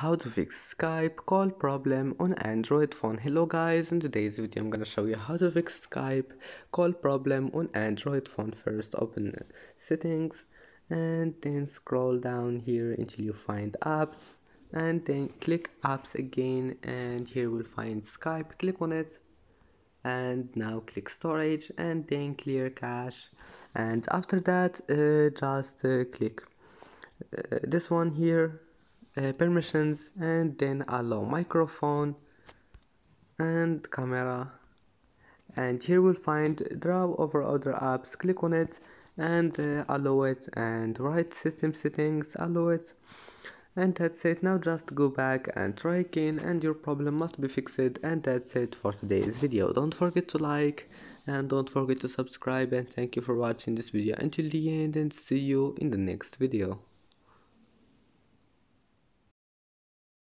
How to fix Skype call problem on Android phone. Hello guys, in today's video I'm gonna show you how to fix Skype call problem on Android phone. First open settings and then scroll down here until you find apps and then click apps again, and here we'll find Skype. Click on it and now click storage and then clear cache, and after that just click this one here, permissions, and then allow microphone and camera, and here we'll find draw over other apps. Click on it and allow it, and write system settings, allow it, and that's it. Now just go back and try again and your problem must be fixed. And that's it for today's video. Don't forget to like and don't forget to subscribe, and thank you for watching this video until the end, and see you in the next video.